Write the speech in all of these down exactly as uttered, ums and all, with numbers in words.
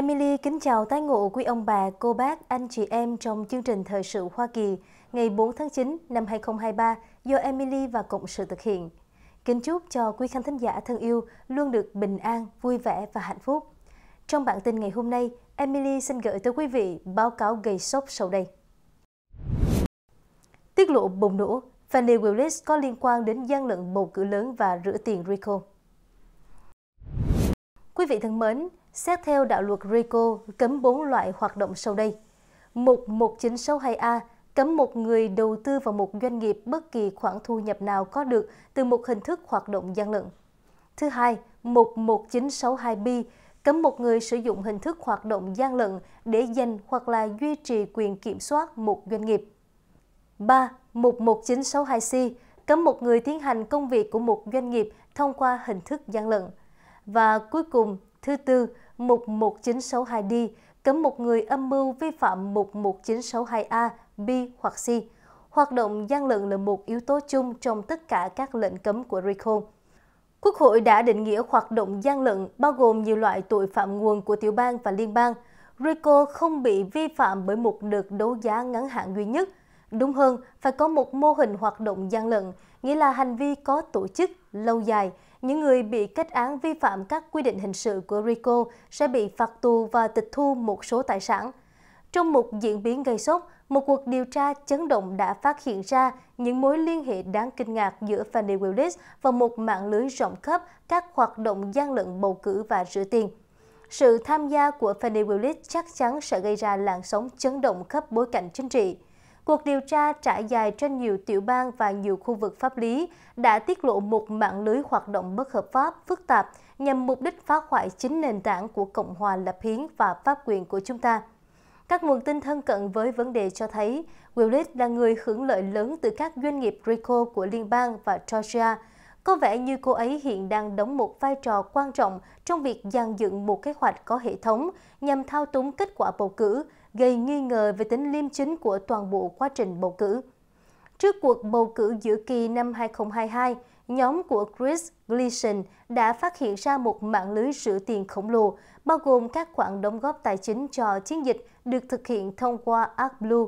Emily kính chào tái ngộ quý ông bà, cô bác, anh chị em trong chương trình Thời sự Hoa Kỳ ngày bốn tháng chín năm hai nghìn không trăm hai mươi ba do Emily và Cộng sự thực hiện. Kính chúc cho quý khán thính giả thân yêu luôn được bình an, vui vẻ và hạnh phúc. Trong bản tin ngày hôm nay, Emily xin gửi tới quý vị báo cáo gây sốc sau đây. Tiết lộ bùng nổ, Fani Willis có liên quan đến gian lận bầu cử lớn và rửa tiền RICO. Quý vị thân mến, xét theo đạo luật RICO cấm bốn loại hoạt động sau đây. một một chín sáu hai A cấm một người đầu tư vào một doanh nghiệp bất kỳ khoản thu nhập nào có được từ một hình thức hoạt động gian lận. Thứ hai, một một chín sáu hai B cấm một người sử dụng hình thức hoạt động gian lận để giành hoặc là duy trì quyền kiểm soát một doanh nghiệp. ba. một một chín sáu hai C cấm một người tiến hành công việc của một doanh nghiệp thông qua hình thức gian lận. Và cuối cùng, thứ tư, một một chín sáu hai D cấm một người âm mưu vi phạm một một chín sáu hai A, B hoặc C. Hoạt động gian lận là một yếu tố chung trong tất cả các lệnh cấm của RICO. Quốc hội đã định nghĩa hoạt động gian lận bao gồm nhiều loại tội phạm nguồn của tiểu bang và liên bang. RICO không bị vi phạm bởi một đợt đấu giá ngắn hạn duy nhất. Đúng hơn, phải có một mô hình hoạt động gian lận, nghĩa là hành vi có tổ chức, lâu dài. Những người bị kết án vi phạm các quy định hình sự của RICO sẽ bị phạt tù và tịch thu một số tài sản. Trong một diễn biến gây sốc, một cuộc điều tra chấn động đã phát hiện ra những mối liên hệ đáng kinh ngạc giữa Fani Willis và một mạng lưới rộng khắp các hoạt động gian lận bầu cử và rửa tiền. Sự tham gia của Fani Willis chắc chắn sẽ gây ra làn sóng chấn động khắp bối cảnh chính trị. Cuộc điều tra trải dài trên nhiều tiểu bang và nhiều khu vực pháp lý đã tiết lộ một mạng lưới hoạt động bất hợp pháp phức tạp nhằm mục đích phá hoại chính nền tảng của Cộng hòa lập hiến và pháp quyền của chúng ta. Các nguồn tin thân cận với vấn đề cho thấy Willis là người hưởng lợi lớn từ các doanh nghiệp RICO của liên bang và Georgia. Có vẻ như cô ấy hiện đang đóng một vai trò quan trọng trong việc dàn dựng một kế hoạch có hệ thống nhằm thao túng kết quả bầu cử, gây nghi ngờ về tính liêm chính của toàn bộ quá trình bầu cử. Trước cuộc bầu cử giữa kỳ năm hai nghìn không trăm hai mươi hai, nhóm của Chris Gleason đã phát hiện ra một mạng lưới rửa tiền khổng lồ, bao gồm các khoản đóng góp tài chính cho chiến dịch được thực hiện thông qua ActBlue.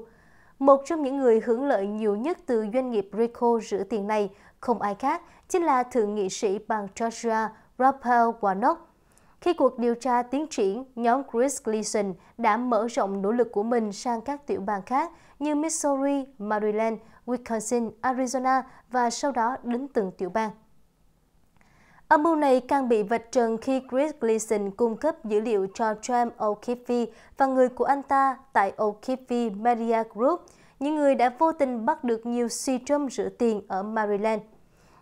Một trong những người hưởng lợi nhiều nhất từ doanh nghiệp RICO rửa tiền này, không ai khác, chính là thượng nghị sĩ bang Georgia Raphael Warnock. Khi cuộc điều tra tiến triển, nhóm Chris Gleason đã mở rộng nỗ lực của mình sang các tiểu bang khác như Missouri, Maryland, Wisconsin, Arizona và sau đó đến từng tiểu bang. Âm mưu này càng bị vạch trần khi Chris Gleason cung cấp dữ liệu cho Trump, O'Keefe và người của anh ta tại O'Keefe Media Group, những người đã vô tình bắt được nhiều suy trâm rửa tiền ở Maryland.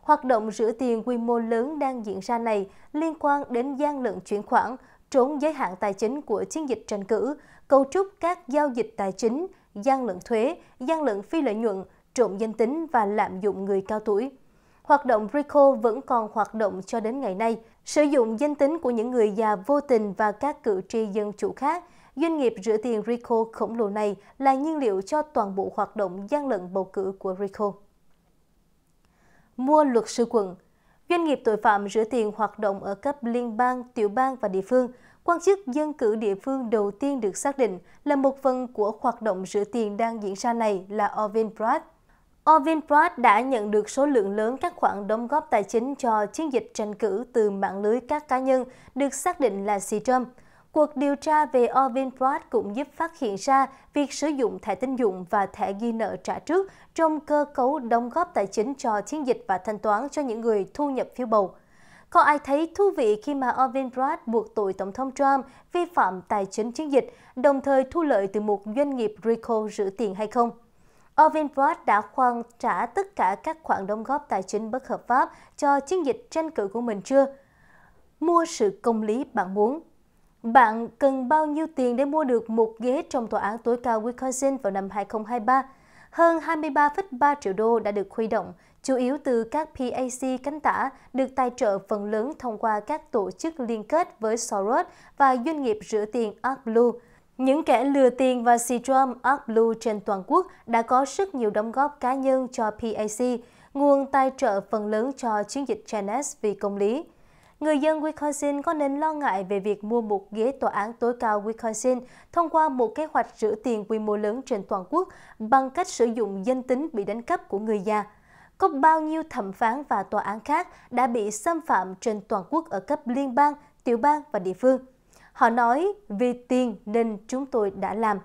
Hoạt động rửa tiền quy mô lớn đang diễn ra này liên quan đến gian lận chuyển khoản, trốn giới hạn tài chính của chiến dịch tranh cử, cấu trúc các giao dịch tài chính, gian lận thuế, gian lận phi lợi nhuận, trộm danh tính và lạm dụng người cao tuổi. Hoạt động RICO vẫn còn hoạt động cho đến ngày nay, sử dụng danh tính của những người già vô tình và các cử tri dân chủ khác. Doanh nghiệp rửa tiền RICO khổng lồ này là nhiên liệu cho toàn bộ hoạt động gian lận bầu cử của RICO. Mua luật sư quận. Doanh nghiệp tội phạm rửa tiền hoạt động ở cấp liên bang, tiểu bang và địa phương. Quan chức dân cử địa phương đầu tiên được xác định là một phần của hoạt động rửa tiền đang diễn ra này là Ovin Pratt. Ovin Pratt đã nhận được số lượng lớn các khoản đóng góp tài chính cho chiến dịch tranh cử từ mạng lưới các cá nhân được xác định là suy trâm. Cuộc điều tra về Ovin Pratt cũng giúp phát hiện ra việc sử dụng thẻ tín dụng và thẻ ghi nợ trả trước trong cơ cấu đóng góp tài chính cho chiến dịch và thanh toán cho những người thu nhập phiếu bầu. Có ai thấy thú vị khi mà Ovin Pratt buộc tội Tổng thống Trump vi phạm tài chính chiến dịch, đồng thời thu lợi từ một doanh nghiệp RICO rửa tiền hay không? Ovin Pratt đã khoan trả tất cả các khoản đóng góp tài chính bất hợp pháp cho chiến dịch tranh cử của mình chưa? Mua sự công lý bạn muốn. Bạn cần bao nhiêu tiền để mua được một ghế trong tòa án tối cao Wisconsin vào năm hai nghìn không trăm hai mươi ba? Hơn hai mươi ba phẩy ba triệu đô đã được huy động, chủ yếu từ các pê a xê cánh tả được tài trợ phần lớn thông qua các tổ chức liên kết với Soros và doanh nghiệp rửa tiền ActBlue. Những kẻ lừa tiền và suy trâm ActBlue trên toàn quốc đã có rất nhiều đóng góp cá nhân cho pê a xê, nguồn tài trợ phần lớn cho chiến dịch Gen S vì công lý. Người dân Wisconsin có nên lo ngại về việc mua một ghế tòa án tối cao Wisconsin thông qua một kế hoạch rửa tiền quy mô lớn trên toàn quốc bằng cách sử dụng danh tính bị đánh cắp của người già? Có bao nhiêu thẩm phán và tòa án khác đã bị xâm phạm trên toàn quốc ở cấp liên bang, tiểu bang và địa phương? Họ nói, vì tiền nên chúng tôi đã làm.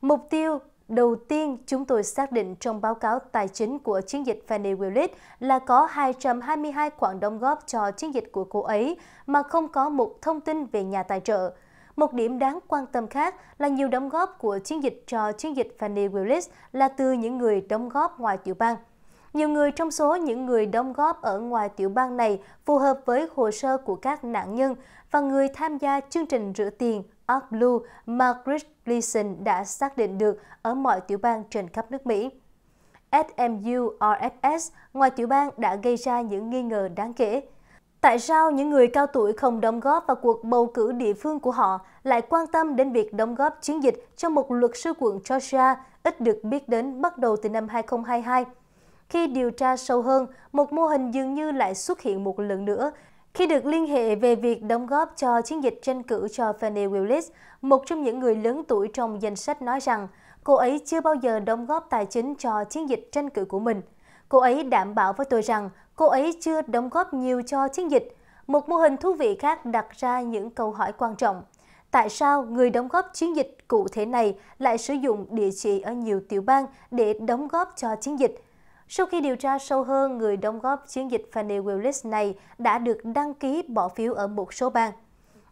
Mục tiêu đầu tiên chúng tôi xác định trong báo cáo tài chính của chiến dịch Fani Willis là có hai trăm hai mươi hai khoản đóng góp cho chiến dịch của cô ấy mà không có một thông tin về nhà tài trợ. Một điểm đáng quan tâm khác là nhiều đóng góp của chiến dịch cho chiến dịch Fani Willis là từ những người đóng góp ngoài tiểu bang. Nhiều người trong số những người đóng góp ở ngoài tiểu bang này phù hợp với hồ sơ của các nạn nhân và người tham gia chương trình rửa tiền ActBlue mà Chris Gleason đã xác định được ở mọi tiểu bang trên khắp nước Mỹ. ét em u rờ ép ét ngoài tiểu bang đã gây ra những nghi ngờ đáng kể. Tại sao những người cao tuổi không đóng góp vào cuộc bầu cử địa phương của họ lại quan tâm đến việc đóng góp chiến dịch cho một luật sư quận Georgia ít được biết đến bắt đầu từ năm hai không hai hai? Khi điều tra sâu hơn, một mô hình dường như lại xuất hiện một lần nữa. Khi được liên hệ về việc đóng góp cho chiến dịch tranh cử cho Fani Willis, một trong những người lớn tuổi trong danh sách nói rằng cô ấy chưa bao giờ đóng góp tài chính cho chiến dịch tranh cử của mình. Cô ấy đảm bảo với tôi rằng cô ấy chưa đóng góp nhiều cho chiến dịch. Một mô hình thú vị khác đặt ra những câu hỏi quan trọng. Tại sao người đóng góp chiến dịch cụ thể này lại sử dụng địa chỉ ở nhiều tiểu bang để đóng góp cho chiến dịch? Sau khi điều tra sâu hơn, người đóng góp chiến dịch Fani Willis này đã được đăng ký bỏ phiếu ở một số bang.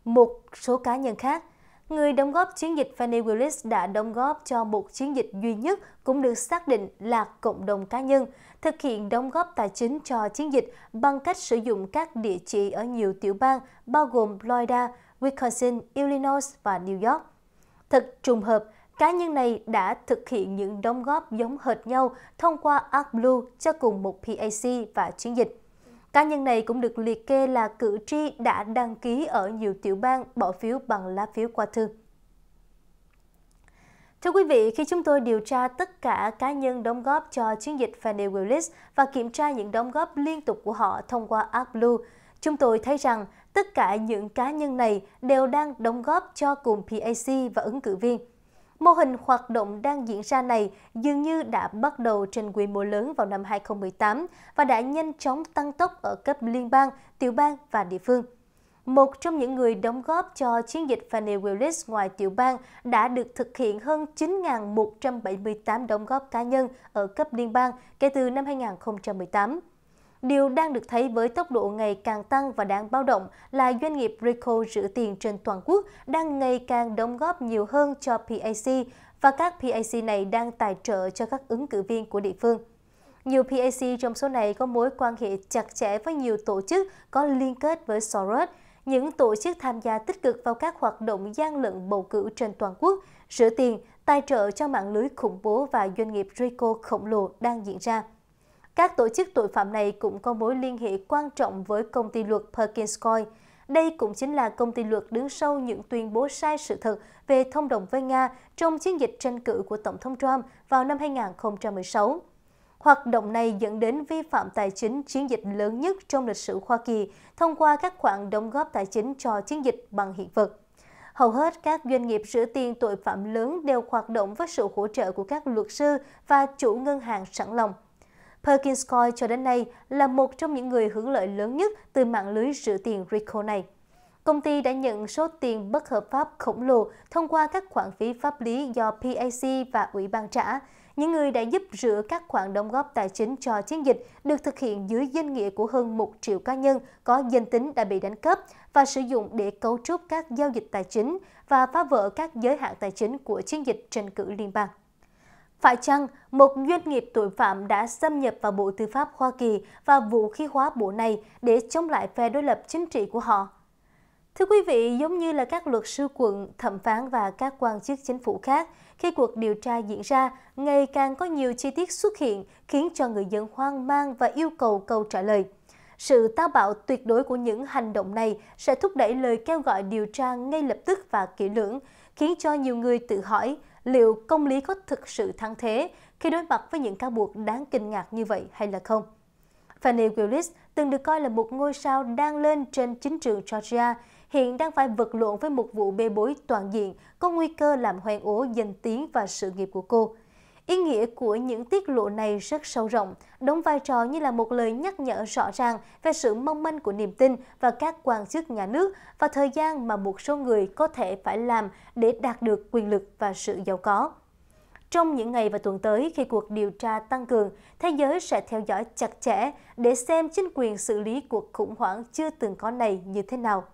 Một số cá nhân khác, người đóng góp chiến dịch Fani Willis đã đóng góp cho một chiến dịch duy nhất cũng được xác định là cộng đồng cá nhân, thực hiện đóng góp tài chính cho chiến dịch bằng cách sử dụng các địa chỉ ở nhiều tiểu bang, bao gồm Florida, Wisconsin, Illinois và New York. Thật trùng hợp, cá nhân này đã thực hiện những đóng góp giống hệt nhau thông qua ActBlue cho cùng một pê a xê và chiến dịch. Cá nhân này cũng được liệt kê là cử tri đã đăng ký ở nhiều tiểu bang bỏ phiếu bằng lá phiếu qua thư. Thưa quý vị, khi chúng tôi điều tra tất cả cá nhân đóng góp cho chiến dịch Fani Willis và kiểm tra những đóng góp liên tục của họ thông qua ActBlue, chúng tôi thấy rằng tất cả những cá nhân này đều đang đóng góp cho cùng pê a xê và ứng cử viên. Mô hình hoạt động đang diễn ra này dường như đã bắt đầu trên quy mô lớn vào năm hai không một tám và đã nhanh chóng tăng tốc ở cấp liên bang, tiểu bang và địa phương. Một trong những người đóng góp cho chiến dịch Fani Willis ngoài tiểu bang đã được thực hiện hơn chín nghìn một trăm bảy mươi tám đóng góp cá nhân ở cấp liên bang kể từ năm hai nghìn không trăm mười tám. Điều đang được thấy với tốc độ ngày càng tăng và đáng báo động là doanh nghiệp RICO rửa tiền trên toàn quốc đang ngày càng đóng góp nhiều hơn cho pê a xê và các pê a xê này đang tài trợ cho các ứng cử viên của địa phương. Nhiều pê a xê trong số này có mối quan hệ chặt chẽ với nhiều tổ chức có liên kết với Soros, những tổ chức tham gia tích cực vào các hoạt động gian lận bầu cử trên toàn quốc, rửa tiền, tài trợ cho mạng lưới khủng bố và doanh nghiệp RICO khổng lồ đang diễn ra. Các tổ chức tội phạm này cũng có mối liên hệ quan trọng với công ty luật Perkins Coie. Đây cũng chính là công ty luật đứng sau những tuyên bố sai sự thật về thông đồng với Nga trong chiến dịch tranh cử của Tổng thống Trump vào năm hai nghìn không trăm mười sáu. Hoạt động này dẫn đến vi phạm tài chính chiến dịch lớn nhất trong lịch sử Hoa Kỳ thông qua các khoản đóng góp tài chính cho chiến dịch bằng hiện vật. Hầu hết các doanh nghiệp rửa tiền tội phạm lớn đều hoạt động với sự hỗ trợ của các luật sư và chủ ngân hàng sẵn lòng. Perkins Coie cho đến nay là một trong những người hưởng lợi lớn nhất từ mạng lưới rửa tiền RICO này. Công ty đã nhận số tiền bất hợp pháp khổng lồ thông qua các khoản phí pháp lý do pê a xê và ủy ban trả. Những người đã giúp rửa các khoản đóng góp tài chính cho chiến dịch được thực hiện dưới danh nghĩa của hơn một triệu cá nhân có danh tính đã bị đánh cắp và sử dụng để cấu trúc các giao dịch tài chính và phá vỡ các giới hạn tài chính của chiến dịch tranh cử liên bang. Phải chăng một doanh nghiệp tội phạm đã xâm nhập vào Bộ Tư pháp Hoa Kỳ và vũ khí hóa bộ này để chống lại phe đối lập chính trị của họ? Thưa quý vị, giống như là các luật sư quận, thẩm phán và các quan chức chính phủ khác, khi cuộc điều tra diễn ra, ngày càng có nhiều chi tiết xuất hiện khiến cho người dân hoang mang và yêu cầu câu trả lời. Sự táo bạo tuyệt đối của những hành động này sẽ thúc đẩy lời kêu gọi điều tra ngay lập tức và kỹ lưỡng, khiến cho nhiều người tự hỏi liệu công lý có thực sự thắng thế khi đối mặt với những cáo buộc đáng kinh ngạc như vậy hay là không? Fani Willis từng được coi là một ngôi sao đang lên trên chính trường Georgia, hiện đang phải vật lộn với một vụ bê bối toàn diện có nguy cơ làm hoen ố danh tiếng và sự nghiệp của cô. Ý nghĩa của những tiết lộ này rất sâu rộng, đóng vai trò như là một lời nhắc nhở rõ ràng về sự mong manh của niềm tin và các quan chức nhà nước và thời gian mà một số người có thể phải làm để đạt được quyền lực và sự giàu có. Trong những ngày và tuần tới, khi cuộc điều tra tăng cường, thế giới sẽ theo dõi chặt chẽ để xem chính quyền xử lý cuộc khủng hoảng chưa từng có này như thế nào.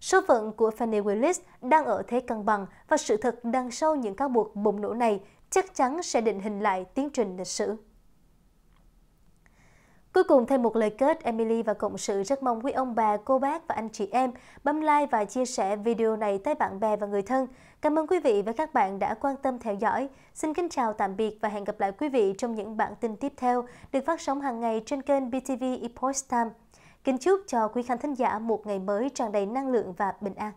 Số phận của Fani Willis đang ở thế cân bằng và sự thật đằng sau những cáo buộc bùng nổ này chắc chắn sẽ định hình lại tiến trình lịch sử. Cuối cùng, thêm một lời kết, Emily và Cộng sự rất mong quý ông bà, cô bác và anh chị em bấm like và chia sẻ video này tới bạn bè và người thân. Cảm ơn quý vị và các bạn đã quan tâm theo dõi. Xin kính chào tạm biệt và hẹn gặp lại quý vị trong những bản tin tiếp theo được phát sóng hàng ngày trên kênh bê tê vê Epoch Times. Kính chúc cho quý khán thính giả một ngày mới tràn đầy năng lượng và bình an.